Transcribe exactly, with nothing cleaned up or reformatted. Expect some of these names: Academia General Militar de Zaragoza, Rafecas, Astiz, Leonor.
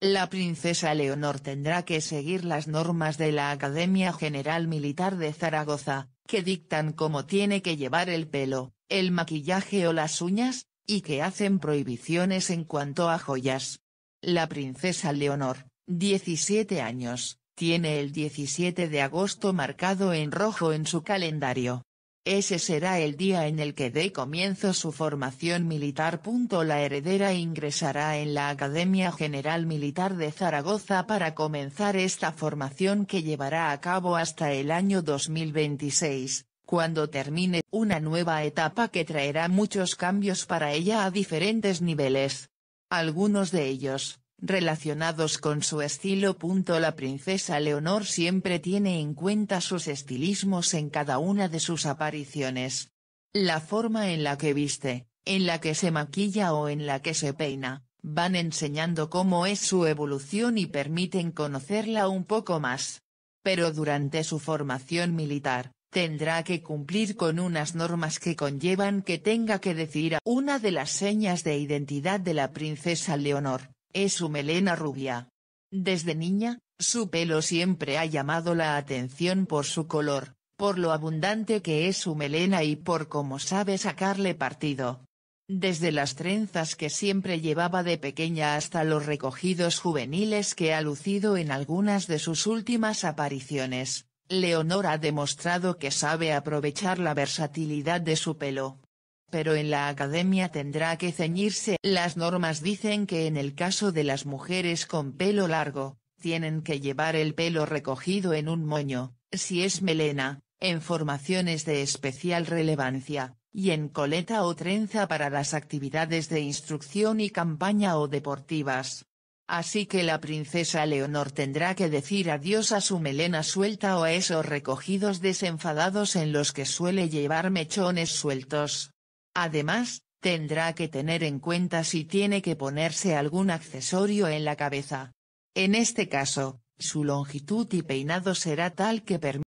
La princesa Leonor tendrá que seguir las normas de la Academia General Militar de Zaragoza, que dictan cómo tiene que llevar el pelo, el maquillaje o las uñas, y que hacen prohibiciones en cuanto a joyas. La princesa Leonor, diecisiete años, tiene el diecisiete de agosto marcado en rojo en su calendario. Ese será el día en el que dé comienzo su formación militar. La heredera ingresará en la Academia General Militar de Zaragoza para comenzar esta formación que llevará a cabo hasta el año dos mil veintiséis, cuando termine una nueva etapa que traerá muchos cambios para ella a diferentes niveles. Algunos de ellos, relacionados con su estilo. La princesa Leonor siempre tiene en cuenta sus estilismos en cada una de sus apariciones. La forma en la que viste, en la que se maquilla o en la que se peina, van enseñando cómo es su evolución y permiten conocerla un poco más. Pero durante su formación militar, tendrá que cumplir con unas normas que conllevan que tenga que decir a una de las señas de identidad de la princesa Leonor. Es su melena rubia. Desde niña, su pelo siempre ha llamado la atención por su color, por lo abundante que es su melena y por cómo sabe sacarle partido. Desde las trenzas que siempre llevaba de pequeña hasta los recogidos juveniles que ha lucido en algunas de sus últimas apariciones, Leonor ha demostrado que sabe aprovechar la versatilidad de su pelo. Pero en la academia tendrá que ceñirse. Las normas dicen que en el caso de las mujeres con pelo largo, tienen que llevar el pelo recogido en un moño, si es melena, en formaciones de especial relevancia, y en coleta o trenza para las actividades de instrucción y campaña o deportivas. Así que la princesa Leonor tendrá que decir adiós a su melena suelta o a esos recogidos desenfadados en los que suele llevar mechones sueltos. Además, tendrá que tener en cuenta si tiene que ponerse algún accesorio en la cabeza. En este caso, su longitud y peinado será tal que permita